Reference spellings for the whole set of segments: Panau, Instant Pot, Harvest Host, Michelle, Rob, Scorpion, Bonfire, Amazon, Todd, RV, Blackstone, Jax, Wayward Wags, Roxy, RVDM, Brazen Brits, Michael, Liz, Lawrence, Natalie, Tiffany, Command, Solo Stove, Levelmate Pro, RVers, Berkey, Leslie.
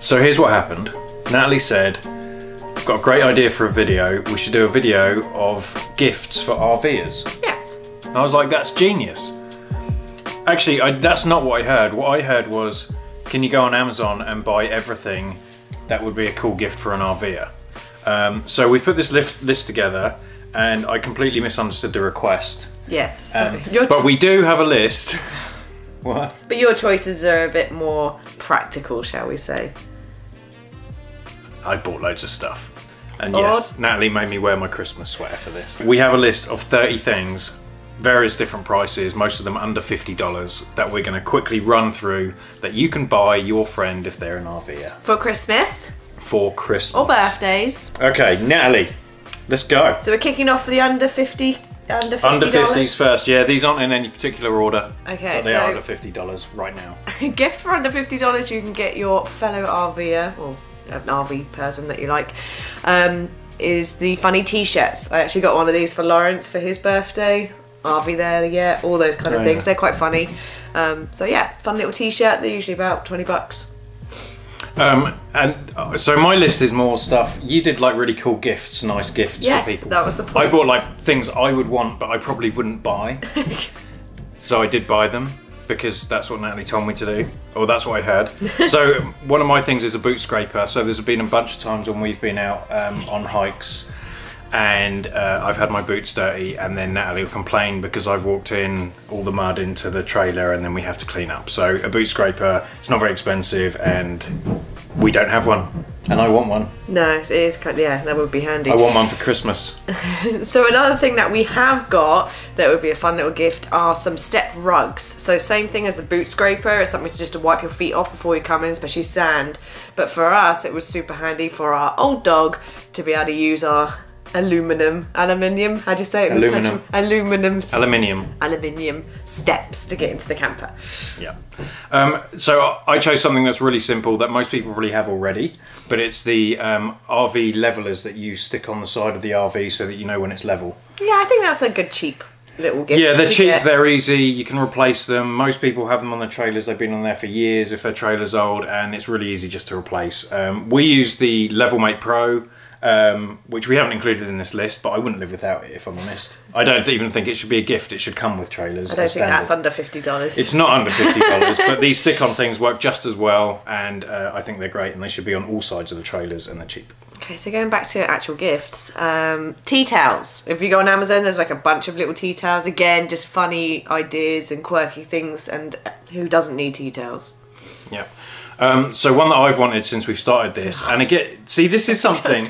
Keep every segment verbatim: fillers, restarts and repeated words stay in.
So here's what happened. Natalie said, I've got a great idea for a video. We should do a video of gifts for RVers. Yes. And I was like, that's genius. Actually, I, that's not what I heard. What I heard was, can you go on Amazon and buy everything that would be a cool gift for an RVer? Um, so we've put this list, list together, and I completely misunderstood the request. Yes, um, but we do have a list. What? But your choices are a bit more practical, shall we say. I bought loads of stuff. And Odd. yes, Natalie made me wear my Christmas sweater for this. We have a list of thirty things, various different prices, most of them under fifty dollars, that we're gonna quickly run through that you can buy your friend if they're an RVer. For Christmas. For Christmas. Or birthdays. Okay, Natalie, let's go. So we're kicking off for the under fifty. Under fifty dollars? Under fifties first, yeah. These aren't in any particular order. Okay, but they so are under fifty dollars right now. A gift for under fifty dollars you can get your fellow RVer, or an R V person that you like, um, is the funny t-shirts. I actually got one of these for Lawrence for his birthday. R V there, yeah, all those kind of oh, things. Yeah. They're quite funny. Um, so yeah, fun little t-shirt. They're usually about twenty bucks. Um, and so my list is more stuff. You did like really cool gifts, nice gifts yes, for people. That was the point. I bought like things I would want, but I probably wouldn't buy. So I did buy them because that's what Natalie told me to do, or that's what I heard. So one of my things is a boot scraper. So there's been a bunch of times when we've been out um, on hikes, and uh, I've had my boots dirty, and then Natalie will complain because I've walked in all the mud into the trailer and then we have to clean up. So a boot scraper, it's not very expensive, and we don't have one, and I want one. No, it is kind of, yeah, that would be handy. I want one for Christmas. So another thing that we have got that would be a fun little gift are some step rugs. So same thing as the boot scraper, it's something to just to wipe your feet off before you come in, especially sand. But for us, it was super handy for our old dog to be able to use our aluminum, aluminium, how do you say it? Aluminum. Aluminum. Aluminium. Aluminium steps to get into the camper. Yeah. Um, so I chose something that's really simple that most people really have already, but it's the um, R V levelers that you stick on the side of the R V so that you know when it's level. Yeah, I think that's a good cheap little gift. Yeah, they're cheap, get. they're easy, you can replace them. Most people have them on their trailers, they've been on there for years if their trailer's old, and it's really easy just to replace. Um, we use the Levelmate Pro, Um, which we haven't included in this list, but I wouldn't live without it if I'm honest. I don't even think it should be a gift, it should come with trailers. I don't think that's under fifty dollars. It's not under fifty dollars, but these stick-on things work just as well, and uh, I think they're great, and they should be on all sides of the trailers, and they're cheap. Okay, so going back to actual gifts, um, tea towels. If you go on Amazon, there's like a bunch of little tea towels. Again, just funny ideas and quirky things, and who doesn't need tea towels? Yeah. Um, so one that I've wanted since we've started this, and again, see, this is something,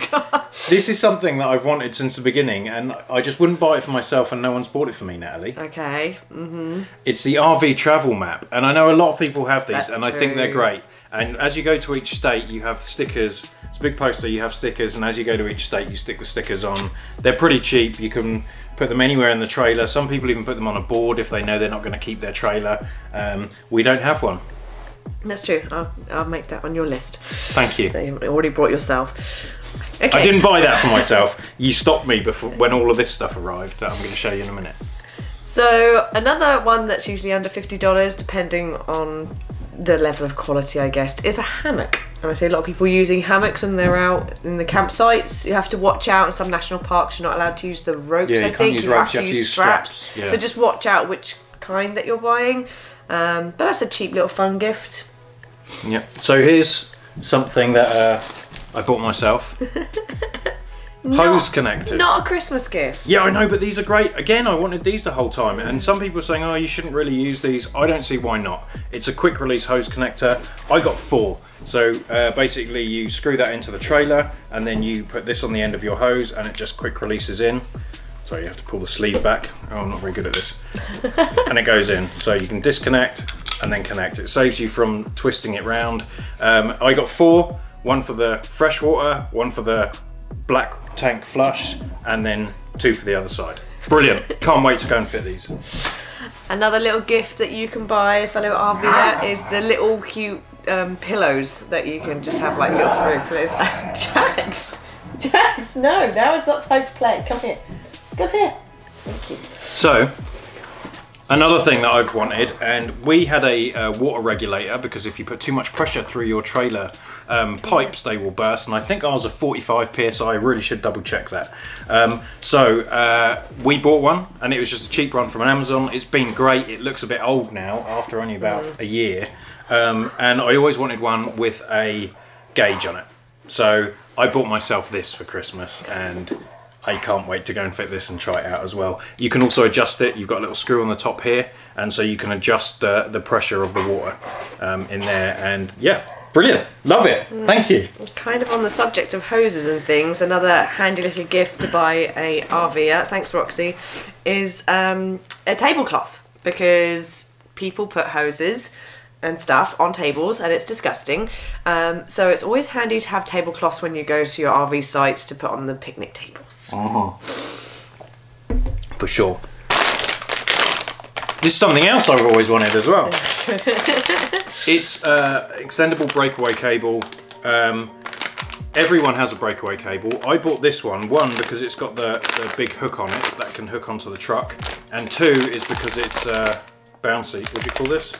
this is something that I've wanted since the beginning, and I just wouldn't buy it for myself, and no one's bought it for me, Natalie. Okay. Mm-hmm. It's the R V travel map, and I know a lot of people have these, That's and true. I think they're great. And as you go to each state, you have stickers. It's a big poster. You have stickers, and as you go to each state, you stick the stickers on. They're pretty cheap. You can put them anywhere in the trailer. Some people even put them on a board if they know they're not going to keep their trailer. Um, we don't have one. That's true. I'll, I'll make that on your list. Thank you. You already brought yourself. Okay. I didn't buy that for myself. You stopped me before when all of this stuff arrived that I'm going to show you in a minute. So another one that's usually under fifty dollars, depending on the level of quality, I guess, is a hammock. And I see a lot of people using hammocks when they're out in the campsites. You have to watch out. In some national parks, you're not allowed to use the ropes, yeah, you I think. Use you ropes, have to you use, use straps. straps. Yeah. So just watch out which kind that you're buying. Um, but that's a cheap little fun gift. Yeah. So here's something that uh, I bought myself. Hose connectors. Not a Christmas gift. Yeah, I know, but these are great. Again, I wanted these the whole time, and some people are saying, oh, you shouldn't really use these. I don't see why not. It's a quick release hose connector. I got four. So uh, basically you screw that into the trailer, and then you put this on the end of your hose, and it just quick releases in. So you have to pull the sleeve back. Oh, I'm not very good at this. And it goes in. So you can disconnect and then connect. It saves you from twisting it round. Um, I got four, one for the fresh water, one for the black tank flush, and then two for the other side. Brilliant. Can't wait to go and fit these. Another little gift that you can buy a fellow RVer is the little cute um, pillows that you can just have like little throw pillows. Jax, Jax, no, now it's not time to play. Come here. Go here. Thank you. So, Another thing that I've wanted, and we had a uh, water regulator, because if you put too much pressure through your trailer um, pipes, they will burst, and I think ours are forty-five P S I, really should double check that. Um, so uh, we bought one, and it was just a cheap one from Amazon. It's been great. It looks a bit old now, after only about a year, um, and I always wanted one with a gauge on it. So I bought myself this for Christmas, and I can't wait to go and fit this and try it out as well. You can also adjust it. You've got a little screw on the top here, and so you can adjust the, the pressure of the water um, in there, and yeah, brilliant. Love it. Mm. Thank you. Kind of on the subject of hoses and things, another handy little gift to buy a RVer, thanks Roxy, is um, a tablecloth, because people put hoses and stuff on tables, and it's disgusting. Um, so it's always handy to have tablecloths when you go to your R V sites to put on the picnic tables. Oh, for sure. This is something else I've always wanted as well. It's uh, extendable breakaway cable. Um, everyone has a breakaway cable. I bought this one. One, because it's got the, the big hook on it that can hook onto the truck, and two is because it's uh, bouncy. What do you call this?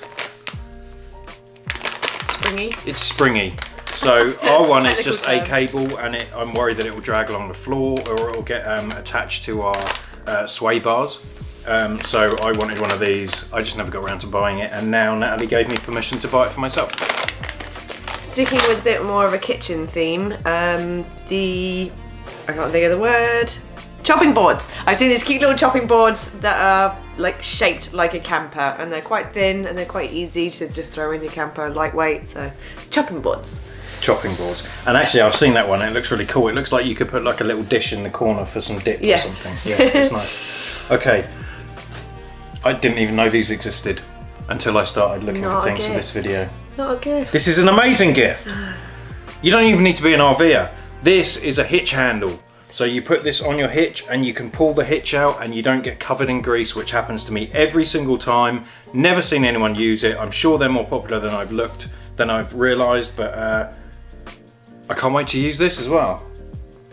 Springy. It's springy. So our one is just term. a cable, and it, I'm worried that it will drag along the floor, or it will get um, attached to our uh, sway bars. Um, so I wanted one of these. I just never got around to buying it, and now Natalie gave me permission to buy it for myself. Sticking with a bit more of a kitchen theme, um, the, I can't think of the word, chopping boards. I've seen these cute little chopping boards that are like shaped like a camper, and they're quite thin, and they're quite easy to just throw in your camper, lightweight. So chopping boards. Chopping boards. And actually I've seen that one, and it looks really cool. It looks like you could put like a little dish in the corner for some dip, yes, or something. Yeah, it's nice. Okay. I didn't even know these existed until I started looking Not for things for this video. Not a gift. This is an amazing gift. You don't even need to be an RVer. This is a hitch handle. So you put this on your hitch, and you can pull the hitch out, and you don't get covered in grease, which happens to me every single time. Never seen anyone use it. I'm sure they're more popular than I've looked, than I've realised, but uh, I can't wait to use this as well.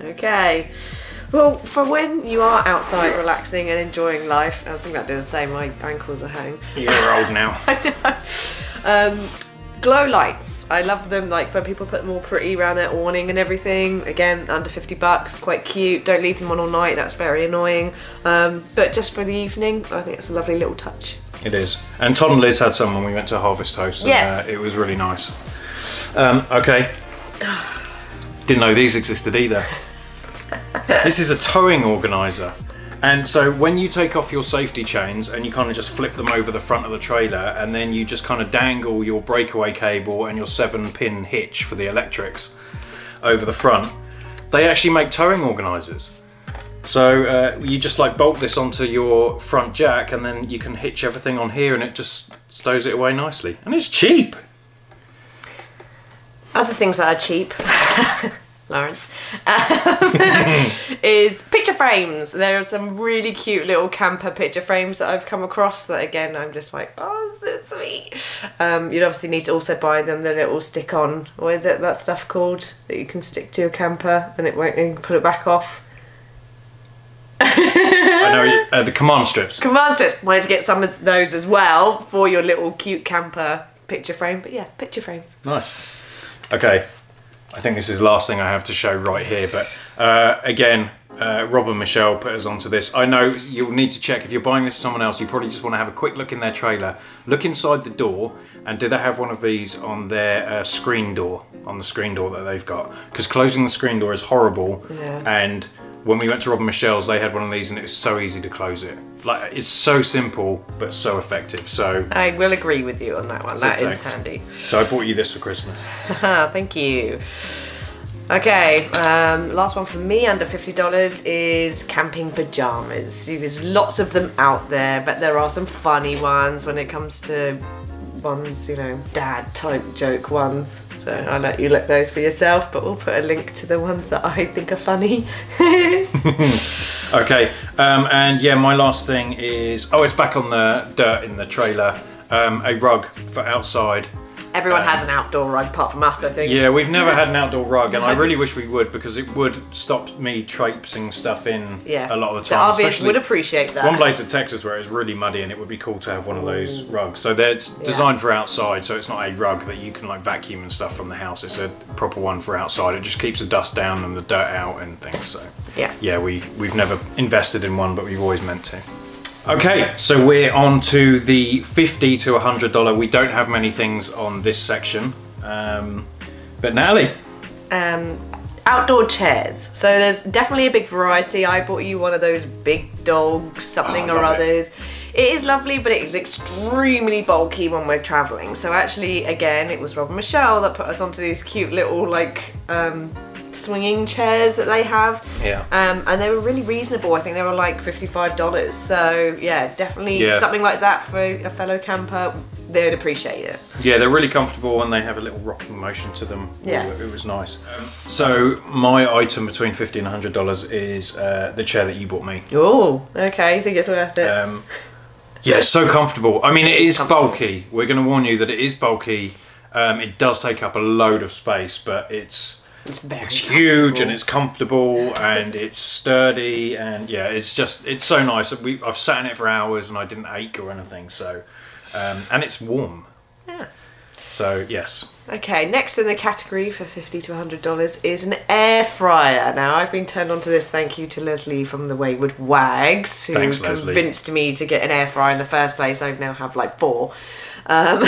Okay. Well, for when you are outside relaxing and enjoying life, I was thinking about doing the same, my ankles are home. You're old now. I know. Um, Glow lights, I love them, like when people put them all pretty around their awning and everything. Again, under fifty bucks, quite cute. Don't leave them on all night, that's very annoying. Um, but just for the evening, I think it's a lovely little touch. It is. And Todd and Liz had some when we went to Harvest Host, and yes, uh, it was really nice. Um, okay. Didn't know these existed either. This is a towing organiser. And so when you take off your safety chains, and you kind of just flip them over the front of the trailer, and then you just kind of dangle your breakaway cable and your seven pin hitch for the electrics over the front, they actually make towing organisers. So uh, you just like bolt this onto your front jack, and then you can hitch everything on here, and it just stows it away nicely. And it's cheap. Other things that are cheap. Lawrence, um, is picture frames. There are some really cute little camper picture frames that I've come across that, again, I'm just like, oh, so sweet. Um, you'd obviously need to also buy them, the little stick on, or is it that stuff called, that you can stick to your camper and it won't, and put it back off. I know, uh, the command strips. Command strips. Wanted to get some of those as well for your little cute camper picture frame, but yeah, picture frames. Nice. Okay. I think this is the last thing I have to show right here, but uh, again, uh, Rob and Michelle put us onto this. I know you'll need to check if you're buying this for someone else, you probably just want to have a quick look in their trailer. Look inside the door, and do they have one of these on their uh, screen door, on the screen door that they've got? Because closing the screen door is horrible, yeah. And when we went to Rob and Michelle's, they had one of these, and it was so easy to close it. Like, it's so simple, but so effective, so... I will agree with you on that one, that is handy. So I bought you this for Christmas. Thank you. Okay, um, last one from me, under fifty dollars, is camping pyjamas. There's lots of them out there, but there are some funny ones when it comes to ones, you know, dad type joke ones. So I'll let you look those for yourself, but we'll put a link to the ones that I think are funny. Okay, um, and yeah, my last thing is, oh, it's back on the dirt in the trailer, um, a rug for outside. Everyone um, has an outdoor rug apart from us, I think. Yeah, we've never had an outdoor rug, and I really wish we would, because it would stop me traipsing stuff in yeah. a lot of the time. So R Vs would appreciate that. One place in Texas where it's really muddy, and it would be cool to have one of those rugs. So they're designed yeah. for outside, so it's not a rug that you can like vacuum and stuff from the house. It's a proper one for outside. It just keeps the dust down and the dirt out and things. So yeah, yeah, we we've never invested in one, but we've always meant to. Okay, so we're on to the fifty to a hundred dollar. We don't have many things on this section, um, but Natalie? Um, outdoor chairs. So there's definitely a big variety. I bought you one of those big dog something oh, or others. It. it is lovely, but it is extremely bulky when we're traveling. So actually, again, it was Rob and Michelle that put us onto these cute little like, um, swinging chairs that they have, yeah, um, and they were really reasonable. I think they were like fifty-five dollars, so yeah, definitely yeah. something like that for a fellow camper, they would appreciate it. Yeah, they're really comfortable and they have a little rocking motion to them. Yes. It was nice. Um, so my item between fifty and a hundred dollars is uh, the chair that you bought me. Oh, okay, you think it's worth it? Um, yeah, it's so comfortable. I mean, it is bulky. We're going to warn you that it is bulky. Um, it does take up a load of space, but it's It's, very it's huge and it's comfortable and it's sturdy, and yeah, it's just, it's so nice. We, I've sat in it for hours and I didn't ache or anything, so, um, and it's warm. Yeah. So, yes. Okay, next in the category for fifty to a hundred dollars is an air fryer. Now, I've been turned onto this, thank you to Leslie from the Wayward Wags, who Thanks, convinced Leslie. me to get an air fryer in the first place. I now have like four. Um,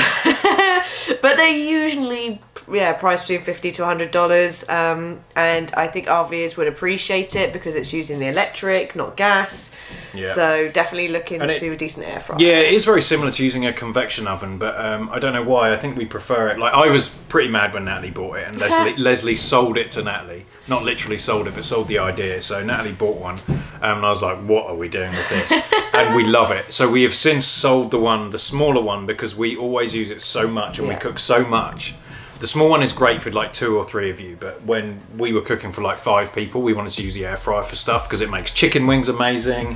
but they're usually, yeah, priced between fifty to a hundred dollars, um, and I think R Vs would appreciate it because it's using the electric, not gas. Yeah. So definitely look into a decent air fryer. Yeah, it is very similar to using a convection oven, but um, I don't know why. I think we prefer it. Like, I was pretty mad when Natalie bought it, and Leslie, Leslie sold it to Natalie. Not literally sold it, but sold the idea. So Natalie bought one, um, and I was like, what are we doing with this? And we love it. So we have since sold the one, the smaller one, because we always use it so much and yeah. we cook so much. The small one is great for like two or three of you, but when we were cooking for like five people, we wanted to use the air fryer for stuff because it makes chicken wings amazing.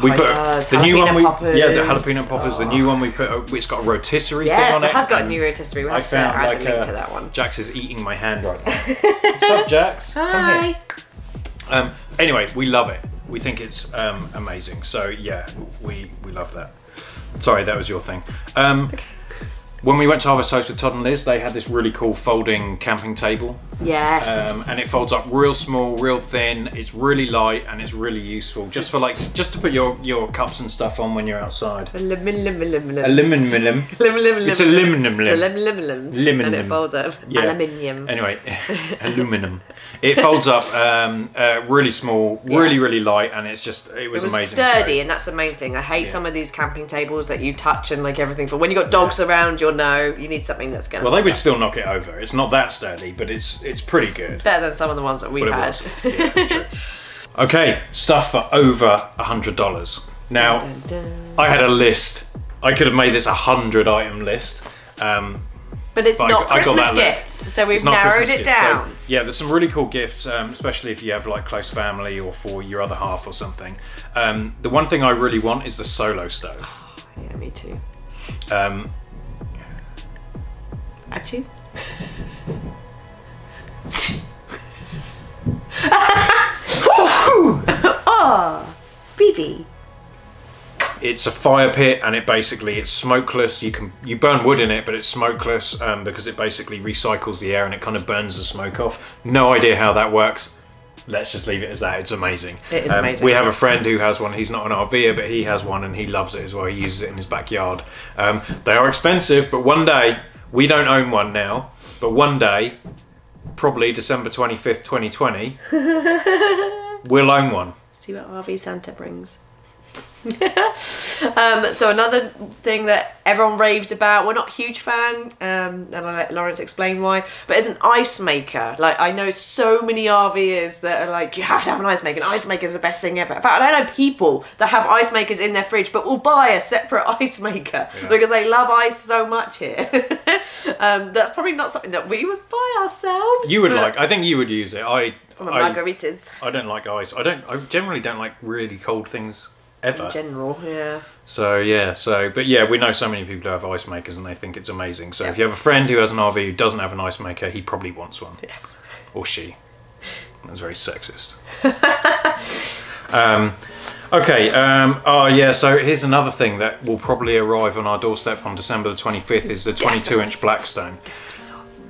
We oh, put does. the jalapeno new one, we, poppers. yeah, the jalapeno poppers. Oh. The new one we put, it's got a rotisserie yes, thing on it. Yes, it has got a new rotisserie. We have I found to add like a link uh, to that one. Jax is eating my hand right now. What's up, Jax? Hi. Um, anyway, we love it. We think it's um, amazing. So yeah, we we love that. Sorry, that was your thing. Um, it's okay. When we went to Harvest Host with Todd and Liz, they had this really cool folding camping table. Yes. Um, and it folds up real small, real thin. It's really light and it's really useful just for like, just to put your, your cups and stuff on when you're outside. A lemon, lemon, lemon. A lemon, lemon. It's a lemon, lemon. It's a lemon, lemon. Lemon. And it folds up. Yeah. Aluminium. Anyway, aluminum. It folds up um, uh, really small, really, yes. really light, and it's just, it was, it was amazing. sturdy, so. and that's the main thing. I hate yeah. some of these camping tables that you touch and like everything, but when you've got dogs yeah. around, you're No, you need something that's going. Well, they would still knock it over. It's not that sturdy, but it's it's pretty it's good. Better than some of the ones that we've had. Yeah, true. Okay, stuff for over a hundred dollars. Now, dun, dun, dun. I had a list. I could have made this a hundred item list. Um, but it's but not I, Christmas I gifts, left. so we've narrowed Christmas it gifts. down. So, yeah, there's some really cool gifts, um, especially if you have like close family or for your other half or something. Um, the one thing I really want is the Solo Stove. Oh, yeah, me too. Um, At you. Oh, B B. It's a fire pit, and it basically it's smokeless. You can you burn wood in it, but it's smokeless um, because it basically recycles the air and it kind of burns the smoke off. No idea how that works. Let's just leave it as that. It's amazing. It is um, amazing. We have a friend who has one. He's not an RVer, but he has one, and he loves it as well. He uses it in his backyard. Um, they are expensive, but one day. We don't own one now, but one day, probably December twenty-fifth, twenty twenty, we'll own one. See what R V Santa brings. um, so another thing that everyone raves about, we're not a huge fan, um, and I'll let Lawrence explain why, but it's an ice maker. Like, I know so many RVers that are like, you have to have an ice maker, an ice maker is the best thing ever. In fact, I know people that have ice makers in their fridge but will buy a separate ice maker yeah. because they love ice so much here. um, that's probably not something that we would buy ourselves. You would like, I think you would use it. I, I, margaritas. I don't like ice. I don't. I generally don't like really cold things ever. In general, yeah. So yeah, so but yeah, we know so many people who have ice makers and they think it's amazing. So yeah. If you have a friend who has an R V who doesn't have an ice maker, he probably wants one. Yes. Or she. That's very sexist. um, okay. Um, oh yeah. So here's another thing that will probably arrive on our doorstep on December the twenty-fifth is the twenty-two inch Blackstone.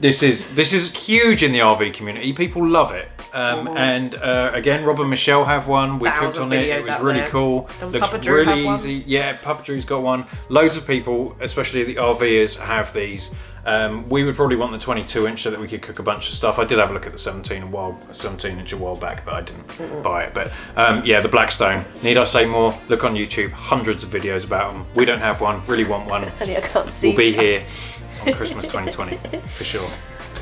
This is this is huge in the R V community. People love it. Um, oh. And uh, again, Rob and Michelle have one. We cooked on it. It was really there. cool. Don't Looks Papa Drew really have easy. One? Yeah, Papa Drew's got one. Loads of people, especially the RVers, have these. Um, we would probably want the twenty-two inch so that we could cook a bunch of stuff. I did have a look at the seventeen inch a while back, but I didn't Mm-mm. buy it. But um, yeah, the Blackstone. Need I say more? Look on YouTube. Hundreds of videos about them. We don't have one. Really want one. Honey, I can't see. We'll be stuff. here on Christmas twenty twenty for sure.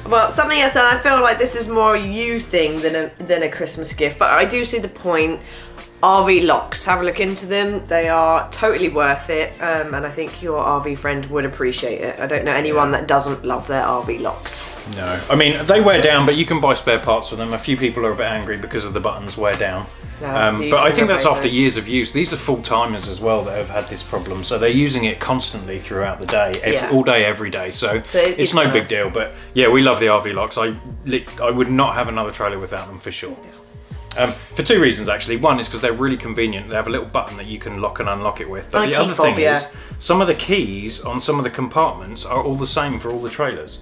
Well, something else that I feel like this is more a you thing than a than a Christmas gift, but I do see the point. R V locks, have a look into them. They are totally worth it, um, and I think your R V friend would appreciate it. I don't know anyone yeah. that doesn't love their R V locks. No, I mean, they wear down, but you can buy spare parts for them. A few people are a bit angry because of the buttons wear down. No, um, but I think that's after those. years of use. These are full-timers as well that have had this problem, so they're using it constantly throughout the day, every, yeah. all day, every day, so, so it's, it's no big deal. But yeah, we love the R V locks. I, I would not have another trailer without them for sure. Yeah. Um, for two reasons actually. One is because they're really convenient. They have a little button that you can lock and unlock it with. But like the other thing yeah. is, some of the keys on some of the compartments are all the same for all the trailers.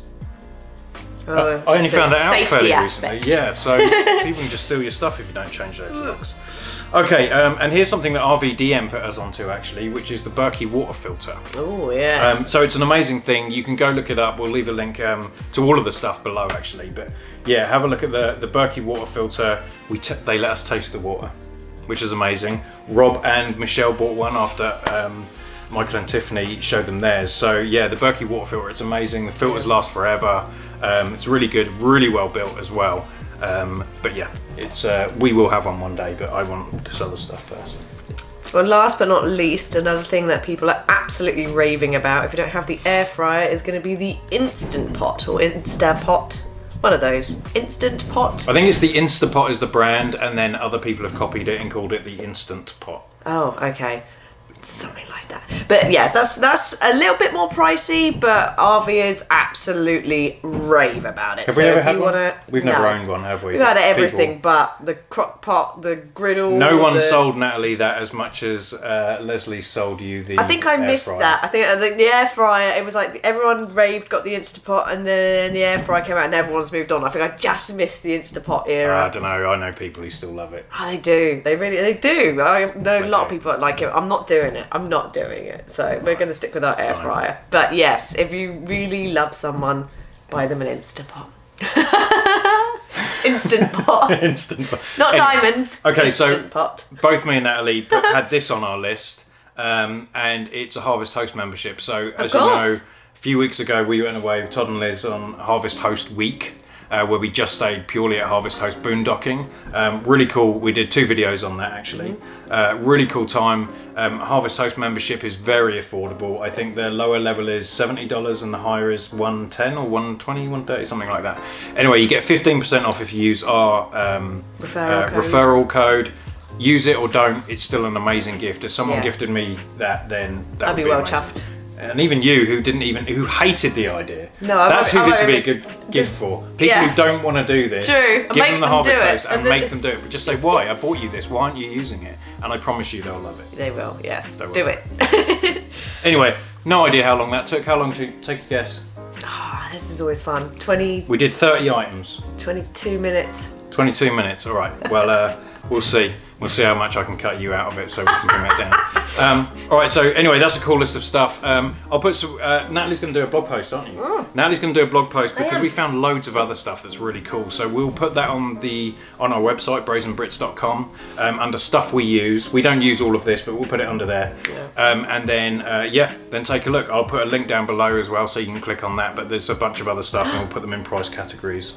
Oh, uh, I only found that out fairly aspect. recently. Yeah, so people can just steal your stuff if you don't change those locks. Okay, um, and here's something that R V D M put us onto actually, which is the Berkey water filter. Oh, yes. Um, so it's an amazing thing. You can go look it up. We'll leave a link um, to all of the stuff below actually. But yeah, have a look at the, the Berkey water filter. We t they let us taste the water, which is amazing. Rob and Michelle bought one after um, Michael and Tiffany showed them theirs. So yeah, the Berkey water filter, it's amazing. The filters last forever. Um, it's really good, really well built as well. Um, but yeah, it's uh, we will have one one day, but I want this other stuff first. Well, last but not least, another thing that people are absolutely raving about, if you don't have the air fryer, is going to be the Instant Pot or Insta Pot. One of those. Instant Pot. I think it's the Insta Pot is the brand, and then other people have copied it and called it the Instant Pot. Oh, okay. Something like that, but yeah, that's that's a little bit more pricey, but RVers absolutely rave about it. Have so we ever had one? Wanna, We've no. never owned one, have we? We've had everything, People. but the crock pot, the griddle. No one the... sold Natalie that as much as uh, Leslie sold you the. I think I air missed fryer. that. I think, I think the air fryer. It was like everyone raved, got the Instant Pot, and then the air fryer came out, and everyone's moved on. I think I just missed the Instant Pot era. Uh, I don't know. I know people who still love it. Oh, they do. They really. They do. I know a lot of people that like it. I'm not doing. It. I'm not doing it, so we're going to stick with our air fryer. But yes, if you really love someone, buy them an Instant Pot. Instant Pot. Instant Pot. Not anyway, diamonds. Okay, Instant so pot. Both me and Natalie had this on our list, um, and it's a Harvest Host membership. So as you know, a few weeks ago we went away with Todd and Liz on Harvest Host Week. Uh, where we just stayed purely at Harvest Host boondocking. Um, really cool, we did two videos on that actually. Uh, really cool time. Um, Harvest Host membership is very affordable. I think the lower level is seventy dollars and the higher is one ten or one twenty, one thirty, something like that. Anyway, you get fifteen percent off if you use our um, referral, uh, code. referral code. Use it or don't, it's still an amazing gift. If someone yes. gifted me that, then that I'd would be well chuffed. And even you, who didn't even, who hated the idea. No, I that's who I this would be a good gift just, for. People yeah. who don't want to do this, True. give them the Harvest Host and, and make them do it. But just say, why? I bought you this. Why aren't you using it? And I promise you, they'll love it. They will. Yes, they will. Do it. Anyway, no idea how long that took. How long to take a guess? Ah, oh, this is always fun. Twenty. We did thirty items. Twenty-two minutes. Twenty-two minutes. All right. Well, uh, we'll see. We'll see how much I can cut you out of it so we can bring that down. Um, all right, so anyway, that's a cool list of stuff. Um, I'll put some, uh, Natalie's gonna do a blog post, aren't you? Mm. Natalie's gonna do a blog post because we found loads of other stuff that's really cool. So we'll put that on the on our website, brazen brits dot com, um, under stuff we use. We don't use all of this, but we'll put it under there. Yeah. Um, and then, uh, yeah, then take a look. I'll put a link down below as well so you can click on that, but there's a bunch of other stuff and we'll put them in price categories.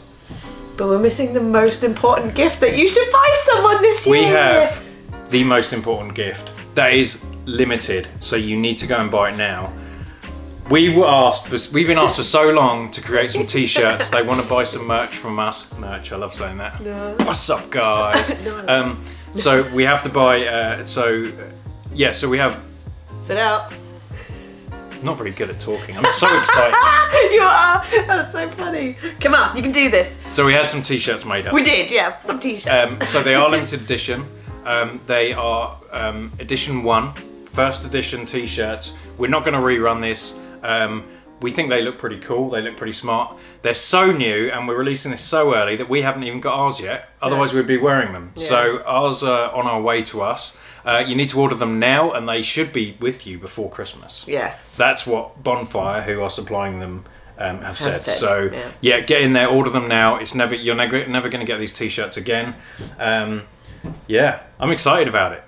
But we're missing the most important gift that you should buy someone this year. We have the most important gift. That is limited, so you need to go and buy it now. We were asked, for, we've been asked for so long to create some t-shirts. They want to buy some merch from us. Merch, I love saying that. No. What's up, guys? No. Um, so we have to buy, uh, so yeah, so we have... Spit out. I'm not very good at talking. I'm so excited. You are. That's so funny. Come on, you can do this. So we had some t-shirts made up. We did, yeah, some t-shirts. Um, so they are limited edition. Um, they are um, edition one, first edition t-shirts. We're not going to rerun this. Um, we think they look pretty cool. They look pretty smart. They're so new and we're releasing this so early that we haven't even got ours yet. Otherwise yeah. we'd be wearing them. Yeah. So ours are on our way to us. Uh, you need to order them now and they should be with you before Christmas. Yes. That's what Bonfire, who are supplying them, um, have, have said. said. So yeah. yeah, get in there, order them now. It's never You're never, never going to get these t-shirts again. Um, yeah, I'm excited about it.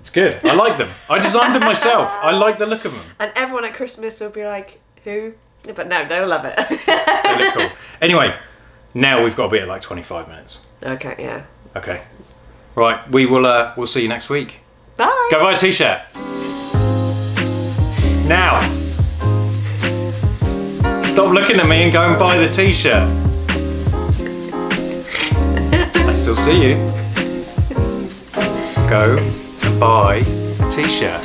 It's good. I like them. I designed them myself. I like the look of them. And everyone at Christmas will be like, who? But no, they'll love it. They look cool. Anyway, now we've got to be at like twenty-five minutes. Okay, yeah. Okay. Right, we will uh, we'll see you next week. Bye. Go buy a t-shirt. Now. Stop looking at me and go and buy the t-shirt. I still see you. Go and buy a t-shirt.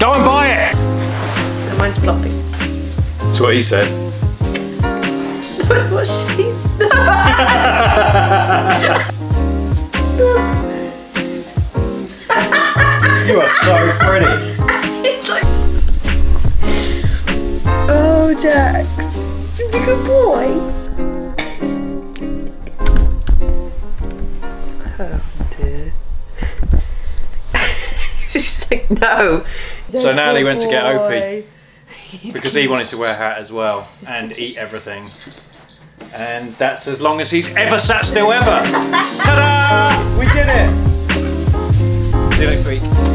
Go and buy it! Mine's floppy. That's what he said. That's what she... You are so pretty. Like... Oh, Jax. You're a good boy. Oh, dear. She's like, no. So Natalie went to get Opie. Because he wanted to wear a hat as well. And eat everything. And that's as long as he's ever sat still ever. Ta-da! We did it! See you next week.